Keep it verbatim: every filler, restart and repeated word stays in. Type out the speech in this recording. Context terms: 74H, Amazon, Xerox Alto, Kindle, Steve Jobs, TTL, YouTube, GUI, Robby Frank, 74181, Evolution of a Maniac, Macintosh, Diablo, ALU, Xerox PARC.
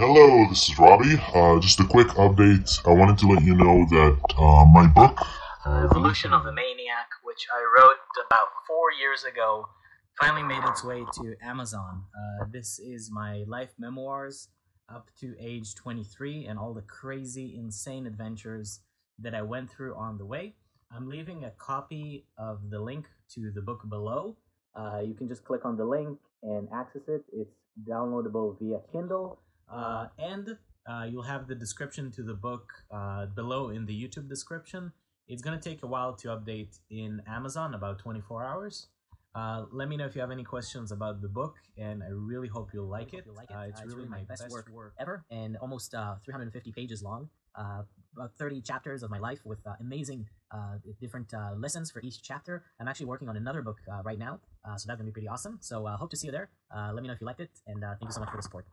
Hello, this is Robbie. Uh, just a quick update. I wanted to let you know that uh, my book, Evolution of a Maniac, which I wrote about four years ago, finally made its way to Amazon. Uh, this is my life memoirs up to age twenty-three and all the crazy, insane adventures that I went through on the way. I'm leaving a copy of the link to the book below. Uh, you can just click on the link and access it. It's downloadable via Kindle, uh, and uh, you'll have the description to the book uh, below in the YouTube description. It's going to take a while to update in Amazon, about twenty-four hours. Uh, let me know if you have any questions about the book, and I really hope you'll like it. You'll like it. Uh, it's, uh, it's really, really my best, best work, work ever, and almost uh, three hundred fifty pages long. Uh, about thirty chapters of my life with uh, amazing uh, different uh, lessons for each chapter. I'm actually working on another book uh, right now, uh, so that's going to be pretty awesome. So uh, hope to see you there. Uh, let me know if you liked it, and uh, thank you so much for the support.